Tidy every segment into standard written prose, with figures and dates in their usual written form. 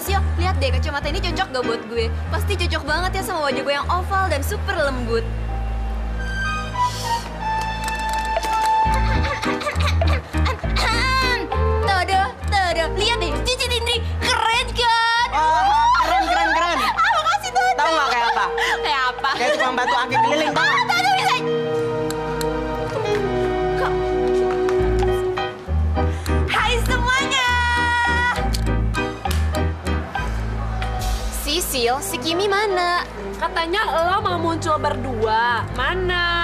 Glasio, lihat deh kacamata ini cocok gak buat gue? Pasti cocok banget ya sama wajah gue yang oval dan super lembut. Tada, tada, lihat deh, cincin Indri, keren kan? Oh, keren, keren, keren. Ah, makasih Tada. Tahu nggak kayak apa? Kayak apa? Kayak tukang batu akik keliling. Tahu? Ah, Tada bisa. Hai semuanya. Sisil, si Kimmy mana? Katanya lo mau muncul berdua. Mana?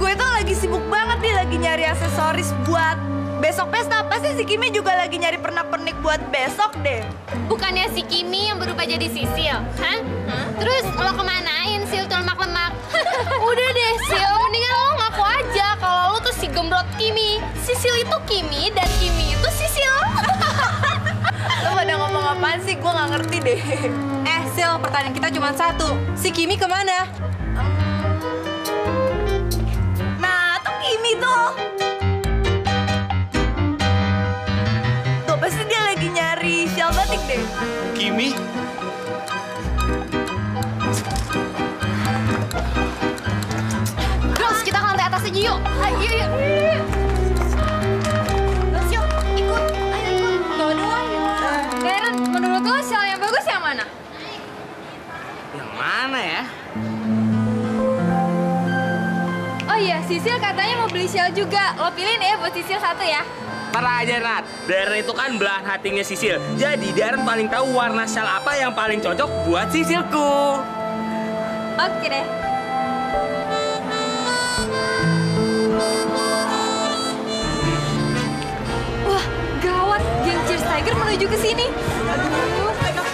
Gue tuh lagi sibuk banget nih, lagi nyari aksesoris buat besok pesta. Pasti si Kimmy juga lagi nyari pernak-pernik buat besok deh. Bukannya si Kimmy yang berubah jadi Sisil, hah? Terus lo kemanain, Sil tuh lemak-lemak? Udah deh, Sil, mendingan lo ngaku aja kalau lo tuh si gembrot Kimmy. Sisil itu Kimmy dan Kimmy itu Sisil. Lo pada ngomong apaan sih? Gue gak ngerti deh. Sil, pertanyaan kita cuma satu. Si Kimmy kemana? Nah, tuh Kimmy tuh. Tuh, pasti dia lagi nyari shawl batik deh. Kimmy? Girls, kita ke lantai atas aja yuk. Ayo, yuk. Girls, yuk, ikut. Ayo, ikut. Tuh, doang. Karen, menurut lo shawl yang bagus yang mana? Yang mana ya? Oh iya, Sisil katanya mau beli shawl juga. Lo pilihin ya buat Sisil satu ya. Parah aja, Nat. Darren itu kan belahan hatinya Sisil. Jadi Darren paling tahu warna shawl apa yang paling cocok buat Sisilku. Oke deh. Wah, gawat. Geng Cheers Tiger menuju ke sini. Aduh, gimana dong?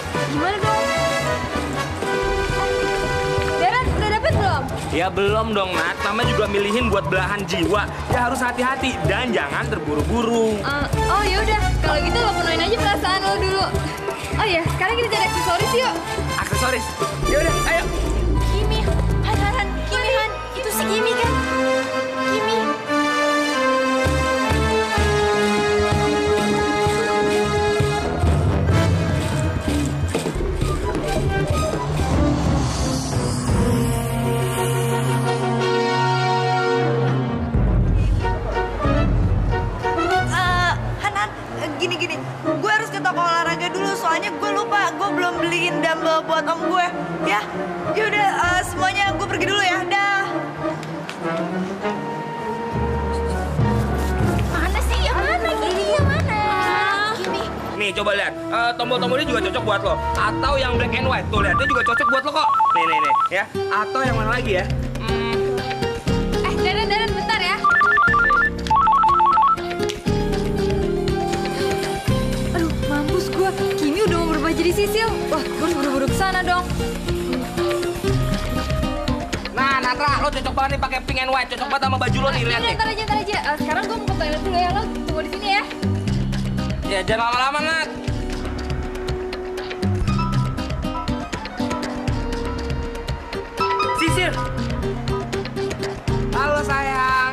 Ya belum dong, Nat. Mama juga milihin buat belahan jiwa. Ya harus hati-hati dan jangan terburu-buru. Oh yaudah, kalau gitu lo penuhin aja perasaan lo dulu. Oh ya, sekarang kita cari aksesoris yuk. Aksesoris? Yaudah, ayo. Kimmy, Han, Kimmy, Han. Itu si Kimmy kan? Kimmy. Gini, gue harus ke toko olahraga dulu, soalnya gue lupa, gue belum beliin dumbbell buat om gue. Ya, yaudah semuanya, gue pergi dulu ya, dah. Mana sih, yang mana, Kimmy, yang mana? Kimmy. Nih, coba lihat, tombol-tombolnya juga cocok buat lo. Atau yang black and white, tuh lihatnya juga cocok buat lo kok. Nih, ya. Atau yang mana lagi ya? Darren, bentar ya. Kimmy udah mau berubah jadi Sisil. Wah, gue harus buru-buru ke sana dong. Nah, Natra, lo cocok banget nih pakai pink and white. Cocok banget sama baju lo nih, lihat nih. Ntar aja. Sekarang gue mau ke toilet dulu ya, lo tunggu di sini ya. Ya, jangan lama-lama, Nat. Sisil. Halo, sayang.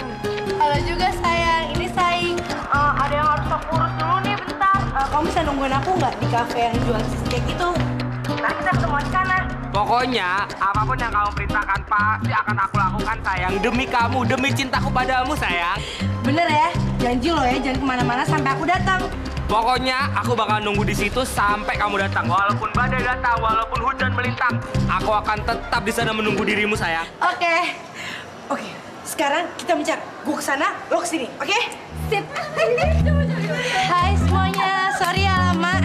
Halo juga, sayang. Ini Saing. Ada yang harus aku urus dulu nih, bentar. Kamu bisa nungguin aku nggak di kafe yang jual cheesecake itu? Nah, kita ketemu di sana. Pokoknya, apapun yang kamu perintahkan, pasti akan aku lakukan, sayang. Demi kamu, demi cintaku padamu, sayang. Bener ya? Janji lo ya, jangan kemana-mana sampai aku datang. Pokoknya, aku bakal nunggu di situ sampai kamu datang. Walaupun badai datang, walaupun hujan melintang, aku akan tetap di sana menunggu dirimu, sayang. Oke. Sekarang kita mencak. Gue ke sana, lo ke sini, oke? Sip. Hai semuanya, sorry ya lama.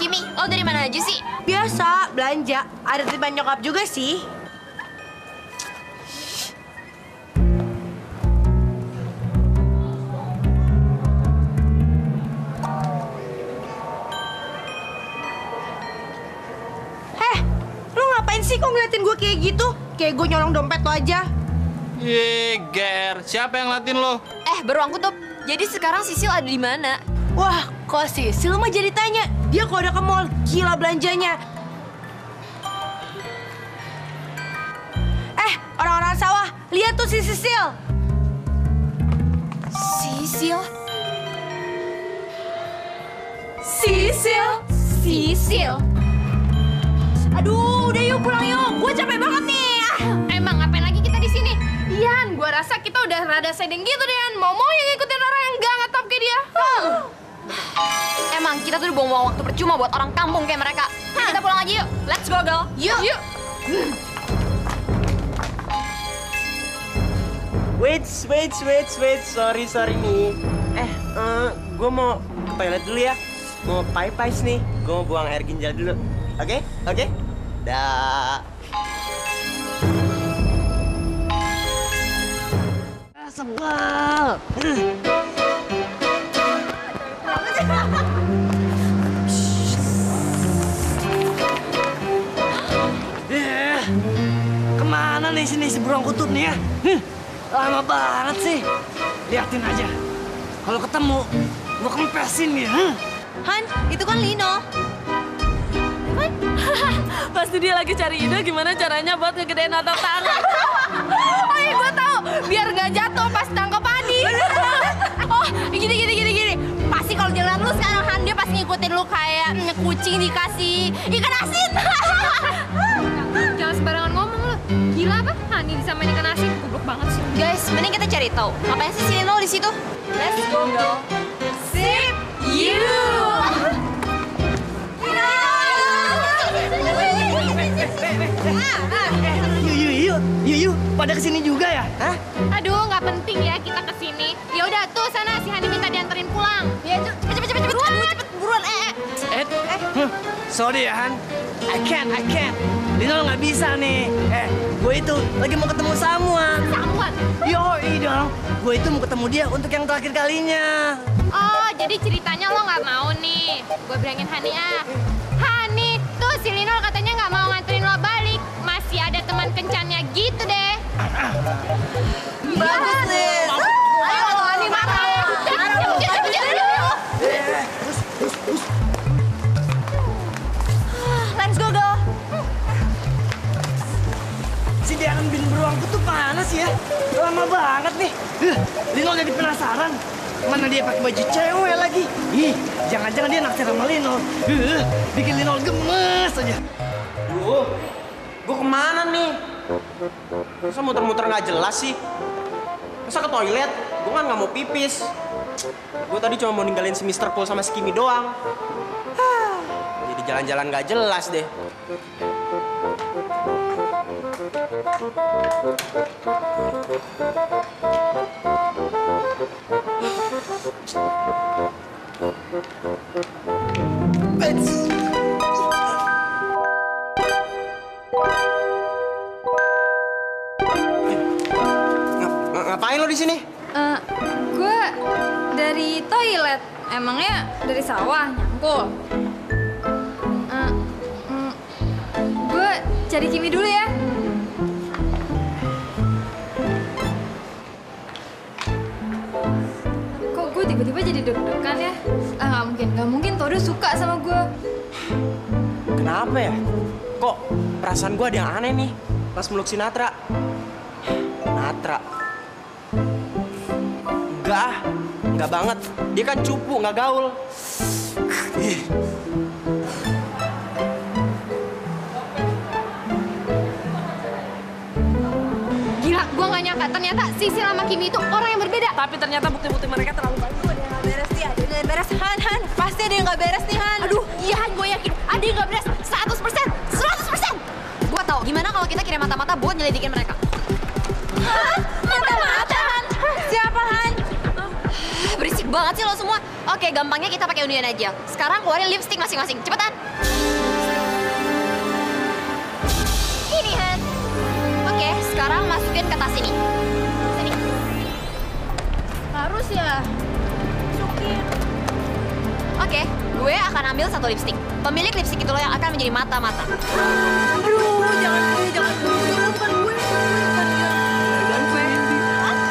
Kimmy, lo dari mana aja sih? Biasa, belanja. Ada titipan nyokap juga sih. Lo ngapain sih kok ngeliatin gue kayak gitu? Kayak gue nyolong dompet lo aja. Yeay, Ger. Siapa yang ngeliatin lo? Baru aku tuh. Jadi sekarang Sisil ada di mana? Wah, kok Sisil mah jadi tanya. Dia kok udah ke mall, gila belanjanya. Orang-orang sawah, lihat tuh si Sisil. Sisil? Sisil. Aduh, udah yuk pulang yuk. Gue capek banget nih. Emang ngapain lagi kita di sini? Dian, gue rasa kita udah rada sedeng gitu, Dian. Mau yang ngikutin orang yang gak ngetop kayak dia. Emang kita tuh udah buang-buang waktu percuma buat orang kampung kayak mereka. Kita pulang aja yuk. Let's go, girl. Yuk. Wait. Sorry nih. Gue mau ke toilet dulu ya. Mau pipis nih. Gue mau buang air ginjal dulu. Oke? Dah. Sebel. Kemana nih sini si burung kutub nih ya? Lama banget sih. Liatin aja. Kalau ketemu, gua kempesin nih. Han, itu kan Lino. Kan? Pasti dia lagi cari ide gimana caranya buat ngegedein otot tangan. Oh iya, gua tahu. Biar nggak jatuh pas tangkap padi. Oh, gini. Pasti kalau jalan lu sekarang, Han, dia pasti ngikutin lu kayak kucing dikasih ikan asin. Jangan sembarangan ngomong lu. Gila apa? Hani disamain ikan asin, goblok banget sih. Guys, mending kita cari tahu. Ngapain sih Lino di situ? Let's go, girl. Sip you. Yuyu, pada kesini juga ya? Hah? Aduh, nggak penting ya kita kesini. Ya udah tuh sana si Hani minta dianterin pulang. Ya cepet buruan. Sorry ya Han, I can't. Lino nggak bisa nih. Gue itu lagi mau ketemu Samuan. Yoi dong, gue itu mau ketemu dia untuk yang terakhir kalinya. Oh, jadi ceritanya lo nggak mau nih? Gue bilangin Hani ya. Hani tuh si Lino katanya nggak mau nganterin lo balik. Masih ada teman kencannya gitu deh. Bagus nih. Ayo lo Hani marah ya. Let's go girl. Si Dian bin beruang tuh panas ya. Lama banget nih. Lino jadi penasaran. Mana dia pakai baju cewek lagi? Ih, jangan-jangan dia naksir sama Lino. Bikin Lino gemes aja. Gue kemana nih? Masa muter-muter nggak jelas sih? Masa ke toilet? Gue kan nggak mau pipis. Gue tadi cuma mau ninggalin si Mr. Cool sama si Kimmy doang. Jadi jalan-jalan nggak jelas deh. Ngapain lo di sini? Gue dari toilet. Emangnya dari sawah nyangkul. Gue cari Kimmy dulu ya. Tiba-tiba jadi deg-degan ya. Nggak mungkin Todo suka sama gue. Kenapa ya? Kok perasaan gue ada yang aneh nih pas meluk si Natra. Nggak banget. Dia kan cupu, nggak gaul. Gue gak nyangka, ternyata Sisil sama Kimmy itu orang yang berbeda. Tapi ternyata bukti-bukti mereka terlalu banyak. Ada yang gak beres nih, ada yang gak beres. Han, pasti ada yang gak beres nih, Han. Aduh, iya Han, gue yakin ada yang gak beres 100%. Gue tau, gimana kalau kita kirim mata-mata buat nyelidikin mereka. Hah? Mata-mata, Han? Siapa, Han? Berisik banget sih lo semua. Oke, gampangnya kita pakai undian aja. Sekarang keluarin lipstick masing-masing, cepetan. Ini, Han. Oke, sekarang masukin ke tas ini. Sini. Harus ya. Masukin. Oke, gue akan ambil satu lipstik. Pemilik lipstik itu loh yang akan menjadi mata-mata. Aduh, jangan gue. Bukan gue.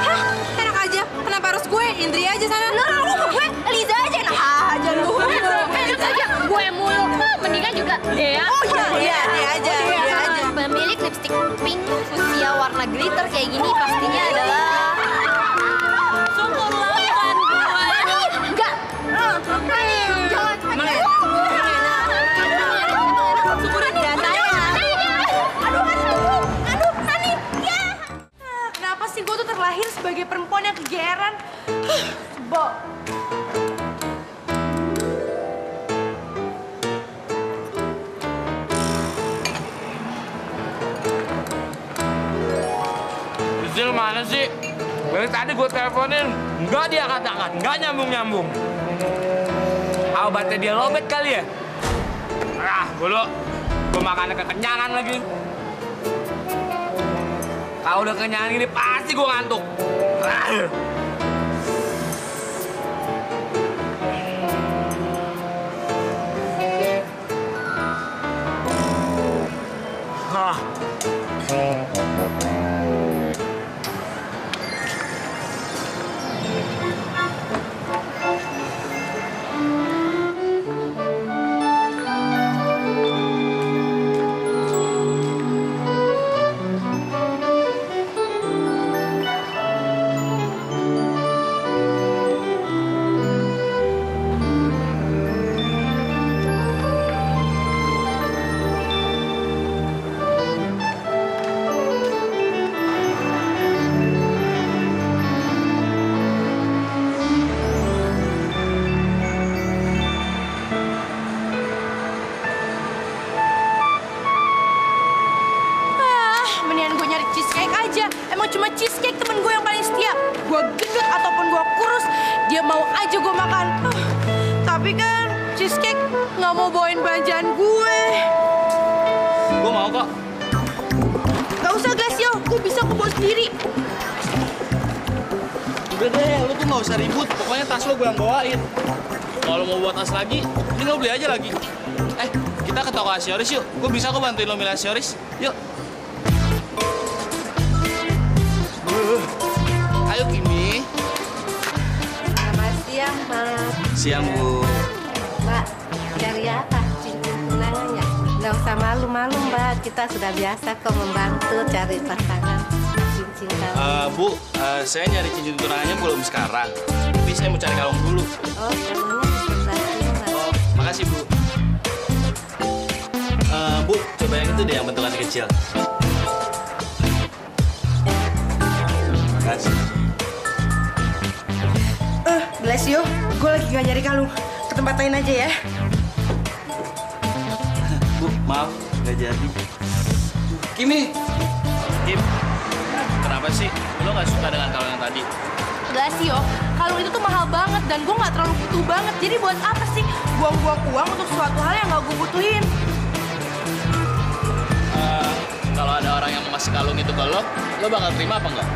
Hah? Enak aja. Kenapa harus gue? Indri aja sana. Gue. Liza aja. Enak aja. Gue mulu. Mendingan juga Dea. Oh iya, Dea aja. Pemilik lipstik pink fuchsia warna glitter kayak gini pastinya adalah sungguh. Enggak. Jangan. terlahir sebagai perempuan yang kegeeran. Sebel. Sisil mana sih? Dari tadi gue teleponin, nggak dia katakan, nggak nyambung-nyambung. Obatnya dia lobet kali ya? Ah, gue makan kekenyangan lagi. Kalau udah kenyang gini pasti gue ngantuk. Asioris yuk, gue bisa kok bantuin lo milih Asioris, yuk. Ayo Kimmy. Selamat siang, Mas. Siang, Bu. Mbak, cari apa? Cincin tunangannya. Nggak usah malu-malu, Mbak. Kita sudah biasa kok membantu cari pasangan cincin kalung. Bu, saya nyari cincin tunangannya belum sekarang. Tapi saya mau cari kalung dulu. Oh, kalungnya di sebelah sini, Mas. Oh, makasih, Bu. Bu, coba yang itu deh, yang bentukannya kecil. Makasih. Glasio, gue lagi gak nyari kalung. Ke tempat lain aja ya. Bu, maaf, gak jadi. Kimmy! Kim, kenapa sih lo gak suka dengan kalung yang tadi? Glasio, kalung itu tuh mahal banget dan gue gak terlalu butuh banget. Jadi buat apa sih buang-buang uang untuk suatu hal yang gak gue butuhin? Kalau ada orang yang mau ngasih kalung itu ke lo bakal terima apa enggak?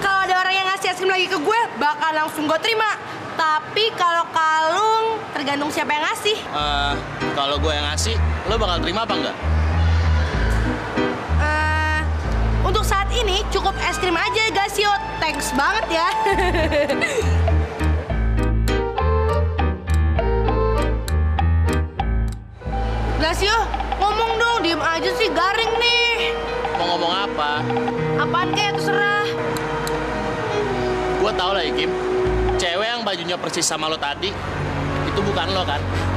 Kalau ada orang yang ngasih es krim lagi ke gue, bakal langsung gue terima. Tapi kalau kalung, tergantung siapa yang ngasih. Kalau gue yang ngasih, lo bakal terima apa enggak? Untuk saat ini cukup es krim aja, Glasio. Thanks banget ya. Glasio, ngomong dong, diem aja sih, garing nih. Mau ngomong apa? Apaan kayak terserah. Gue tau lah ya, Kim. Cewek yang bajunya persis sama lo tadi, itu bukan lo kan?